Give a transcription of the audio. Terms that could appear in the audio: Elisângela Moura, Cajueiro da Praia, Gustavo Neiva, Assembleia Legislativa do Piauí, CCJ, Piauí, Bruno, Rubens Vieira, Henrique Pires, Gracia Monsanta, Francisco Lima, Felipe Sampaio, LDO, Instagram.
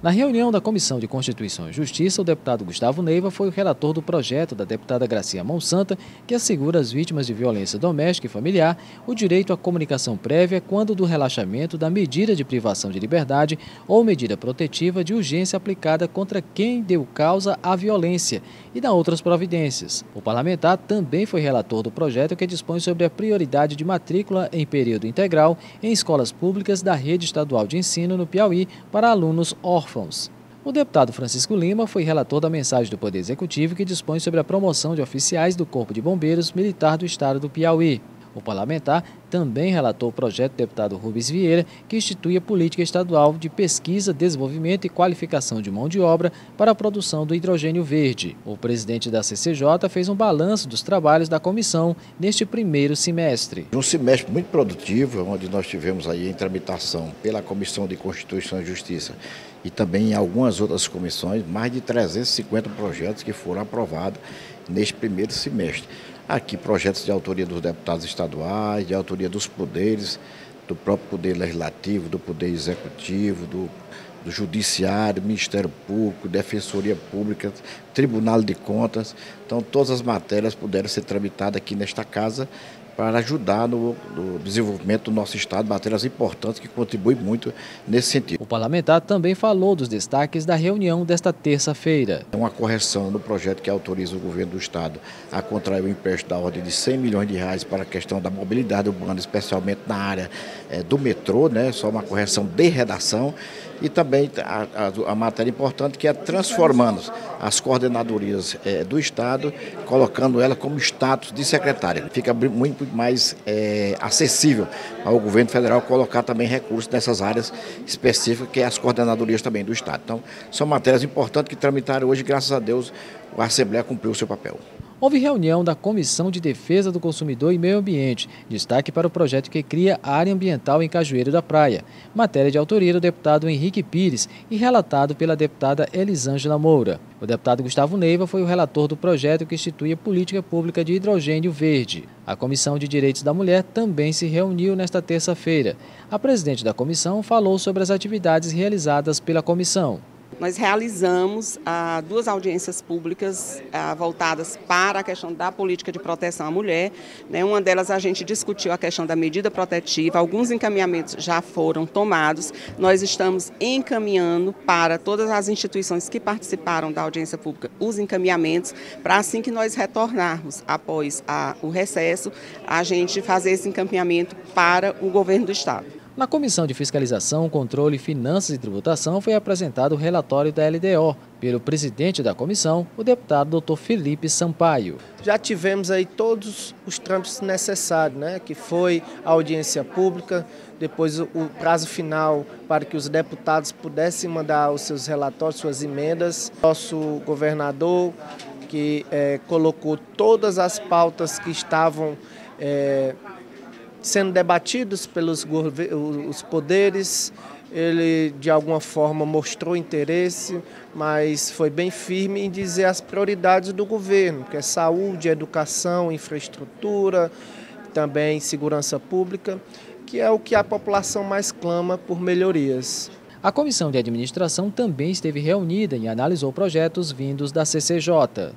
Na reunião da Comissão de Constituição e Justiça, o deputado Gustavo Neiva foi o relator do projeto da deputada Gracia Monsanta, que assegura às vítimas de violência doméstica e familiar o direito à comunicação prévia quando do relaxamento da medida de privação de liberdade ou medida protetiva de urgência aplicada contra quem deu causa à violência e da outras providências. O parlamentar também foi relator do projeto que dispõe sobre a prioridade de matrícula em período integral em escolas públicas da rede estadual de ensino no Piauí para alunos órfãos. O deputado Francisco Lima foi relator da mensagem do Poder Executivo que dispõe sobre a promoção de oficiais do Corpo de Bombeiros Militar do Estado do Piauí. O parlamentar também relatou o projeto do deputado Rubens Vieira, que institui a política estadual de pesquisa, desenvolvimento e qualificação de mão de obra para a produção do hidrogênio verde. O presidente da CCJ fez um balanço dos trabalhos da comissão neste primeiro semestre. Um semestre muito produtivo, onde nós tivemos aí em tramitação pela Comissão de Constituição e Justiça e também em algumas outras comissões, mais de 350 projetos que foram aprovados neste primeiro semestre. Aqui projetos de autoria dos deputados estaduais, de autoria dos poderes, do próprio Poder Legislativo, do Poder Executivo, do Judiciário, Ministério Público, Defensoria Pública, Tribunal de Contas. Então todas as matérias puderam ser tramitadas aqui nesta casa para ajudar no desenvolvimento do nosso Estado, matérias importantes que contribuem muito nesse sentido. O parlamentar também falou dos destaques da reunião desta terça-feira. É uma correção no projeto que autoriza o governo do Estado a contrair o empréstimo da ordem de 100 milhões de reais para a questão da mobilidade urbana, especialmente na área do metrô, né? Só uma correção de redação. E também a matéria importante que é transformando as coordenadorias do Estado, colocando ela como status de secretária. Fica muito mais acessível ao governo federal colocar também recursos nessas áreas específicas, que é as coordenadorias também do Estado. Então, são matérias importantes que tramitaram hoje, graças a Deus, a Assembleia cumpriu o seu papel. Houve reunião da Comissão de Defesa do Consumidor e Meio Ambiente, destaque para o projeto que cria a área ambiental em Cajueiro da Praia, matéria de autoria do deputado Henrique Pires e relatado pela deputada Elisângela Moura. O deputado Gustavo Neiva foi o relator do projeto que institui a política pública de hidrogênio verde. A Comissão de Direitos da Mulher também se reuniu nesta terça-feira. A presidente da comissão falou sobre as atividades realizadas pela comissão. Nós realizamos duas audiências públicas voltadas para a questão da política de proteção à mulher. Uma delas a gente discutiu a questão da medida protetiva, alguns encaminhamentos já foram tomados. Nós estamos encaminhando para todas as instituições que participaram da audiência pública os encaminhamentos, para assim que nós retornarmos após o recesso, a gente fazer esse encaminhamento para o governo do Estado. Na Comissão de Fiscalização, Controle, Finanças e Tributação foi apresentado o relatório da LDO pelo presidente da comissão, o deputado Dr. Felipe Sampaio. Já tivemos aí todos os trâmites necessários, né? Que foi a audiência pública, depois o prazo final para que os deputados pudessem mandar os seus relatórios, suas emendas. Nosso governador que colocou todas as pautas que estavam sendo debatidos pelos os poderes, ele de alguma forma mostrou interesse, mas foi bem firme em dizer as prioridades do governo, que é saúde, educação, infraestrutura, também segurança pública, que é o que a população mais clama por melhorias. A Comissão de Administração também esteve reunida e analisou projetos vindos da CCJ.